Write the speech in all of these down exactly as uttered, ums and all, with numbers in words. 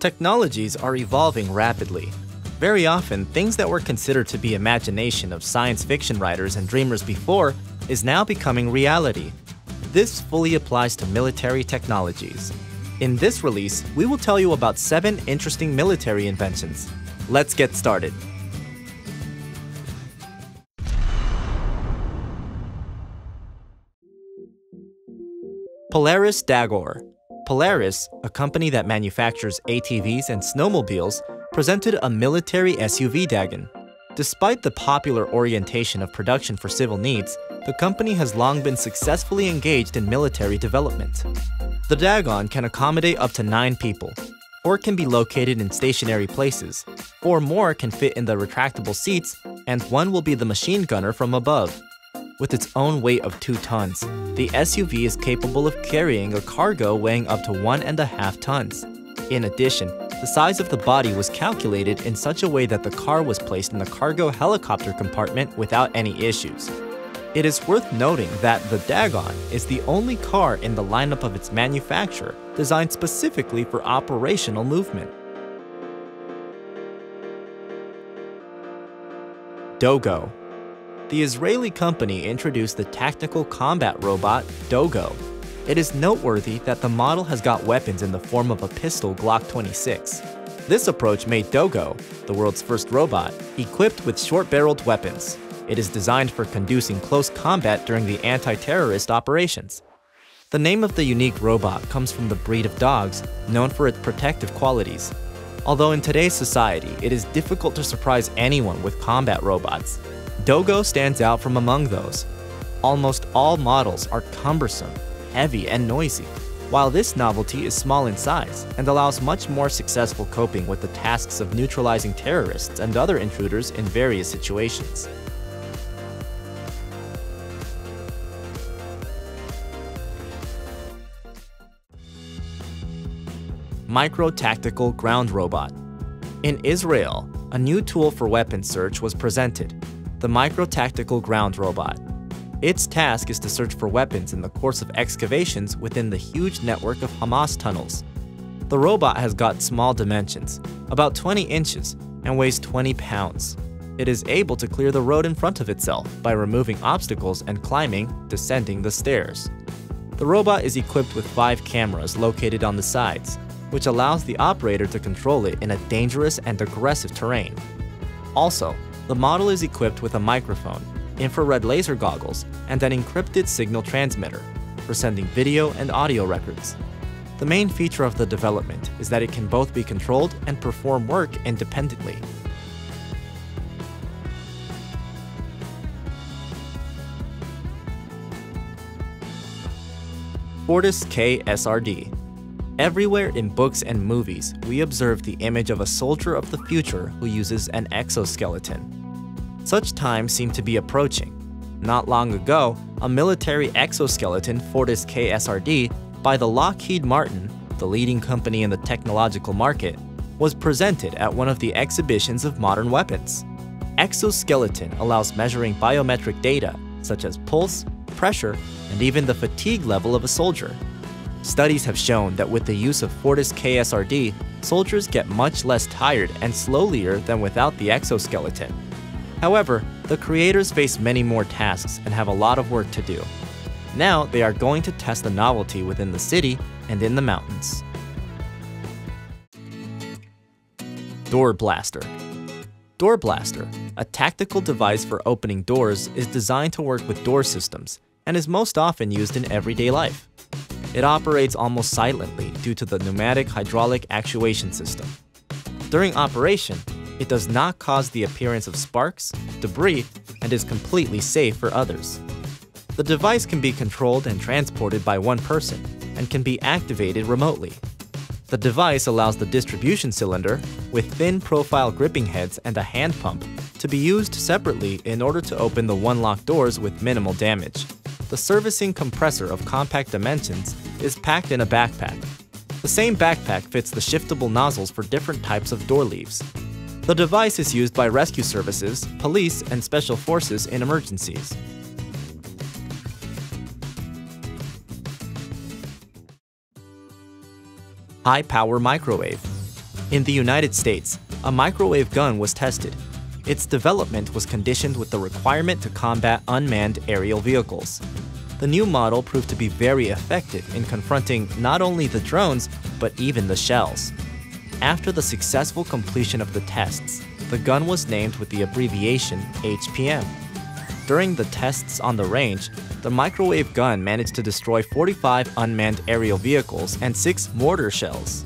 Technologies are evolving rapidly. Very often, things that were considered to be imagination of science fiction writers and dreamers before is now becoming reality. This fully applies to military technologies. In this release, we will tell you about seven interesting military inventions. Let's get started. Polaris Dagor. Polaris, a company that manufactures A T Vs and snowmobiles, presented a military S U V Dagon. Despite the popular orientation of production for civil needs, the company has long been successfully engaged in military development. The Dagon can accommodate up to nine people, or can be located in stationary places, four more can fit in the retractable seats, and one will be the machine gunner from above. With its own weight of two tons, the S U V is capable of carrying a cargo weighing up to one and a half tons. In addition, the size of the body was calculated in such a way that the car was placed in the cargo helicopter compartment without any issues. It is worth noting that the Dagon is the only car in the lineup of its manufacturer designed specifically for operational movement. Dogo. The Israeli company introduced the tactical combat robot Dogo. It is noteworthy that the model has got weapons in the form of a pistol Glock twenty-six. This approach made Dogo, the world's first robot, equipped with short-barreled weapons. It is designed for conducting close combat during the anti-terrorist operations. The name of the unique robot comes from the breed of dogs known for its protective qualities. Although in today's society, it is difficult to surprise anyone with combat robots, Dogo stands out from among those. Almost all models are cumbersome, heavy, and noisy, while this novelty is small in size and allows much more successful coping with the tasks of neutralizing terrorists and other intruders in various situations. Micro-Tactical Ground Robot. In Israel, a new tool for weapons search was presented, the Micro-Tactical Ground Robot. Its task is to search for weapons in the course of excavations within the huge network of Hamas tunnels. The robot has got small dimensions, about twenty inches, and weighs twenty pounds. It is able to clear the road in front of itself by removing obstacles and climbing, descending the stairs. The robot is equipped with five cameras located on the sides, which allows the operator to control it in a dangerous and aggressive terrain. Also, the model is equipped with a microphone, infrared laser goggles, and an encrypted signal transmitter for sending video and audio records. The main feature of the development is that it can both be controlled and perform work independently. Fortis K S R D. Everywhere in books and movies, we observe the image of a soldier of the future who uses an exoskeleton. Such times seem to be approaching. Not long ago, a military exoskeleton Fortis K S R D by the Lockheed Martin, the leading company in the technological market, was presented at one of the exhibitions of modern weapons. Exoskeleton allows measuring biometric data such as pulse, pressure, and even the fatigue level of a soldier. Studies have shown that with the use of Fortis K S R D, soldiers get much less tired and slowlier than without the exoskeleton. However, the creators face many more tasks and have a lot of work to do. Now they are going to test the novelty within the city and in the mountains. Door Blaster. Door Blaster, a tactical device for opening doors, is designed to work with door systems and is most often used in everyday life. It operates almost silently due to the pneumatic hydraulic actuation system. During operation, it does not cause the appearance of sparks, debris, and is completely safe for others. The device can be controlled and transported by one person and can be activated remotely. The device allows the distribution cylinder, with thin profile gripping heads and a hand pump, to be used separately in order to open the one-lock doors with minimal damage. The servicing compressor of compact dimensions is packed in a backpack. The same backpack fits the shiftable nozzles for different types of door leaves. The device is used by rescue services, police, and special forces in emergencies. High-power microwave. In the United States, a microwave gun was tested. Its development was conditioned with the requirement to combat unmanned aerial vehicles. The new model proved to be very effective in confronting not only the drones, but even the shells. After the successful completion of the tests, the gun was named with the abbreviation H P M. During the tests on the range, the microwave gun managed to destroy forty-five unmanned aerial vehicles and six mortar shells.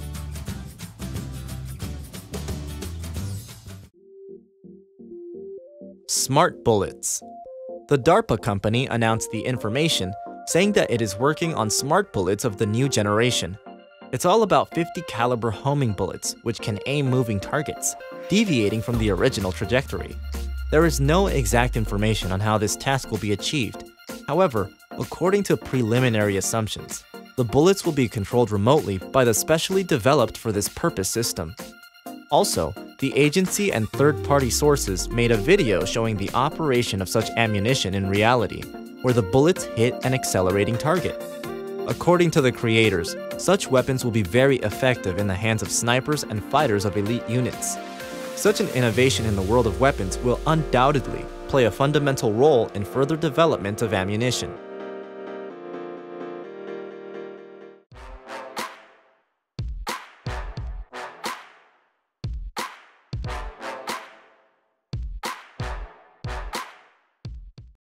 Smart bullets. The DARPA company announced the information, saying that it is working on smart bullets of the new generation. It's all about fifty caliber homing bullets, which can aim moving targets, deviating from the original trajectory. There is no exact information on how this task will be achieved. However, according to preliminary assumptions, the bullets will be controlled remotely by the specially developed for this purpose system. Also, the agency and third-party sources made a video showing the operation of such ammunition in reality, where the bullets hit an accelerating target. According to the creators, such weapons will be very effective in the hands of snipers and fighters of elite units. Such an innovation in the world of weapons will undoubtedly play a fundamental role in further development of ammunition.